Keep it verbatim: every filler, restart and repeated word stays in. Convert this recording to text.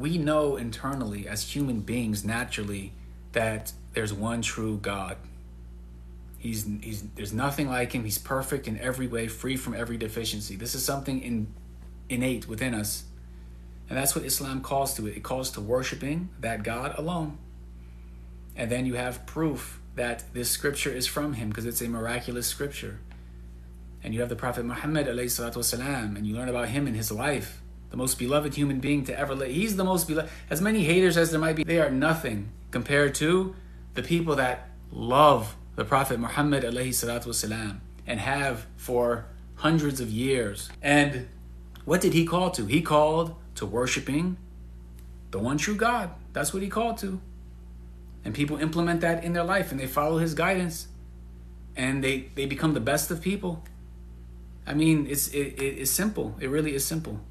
we know internally as human beings naturally that there's one true God. He's, he's there's nothing like him. He's perfect in every way, free from every deficiency. This is something in, innate within us. And that's what Islam calls to it. It calls to worshiping that God alone. And then you have proof that this scripture is from him because it's a miraculous scripture. And you have the Prophet Muhammad ﷺ, and you learn about him and his life. The most beloved human being to ever live. He's the most beloved. As many haters as there might be, they are nothing compared to the people that love the Prophet Muhammad ﷺ and have for hundreds of years. And what did he call to? He called to worshiping the one true God. That's what he called to. And people implement that in their life, and they follow his guidance, and they, they become the best of people. I mean, it's, it, it, it's simple. It really is simple.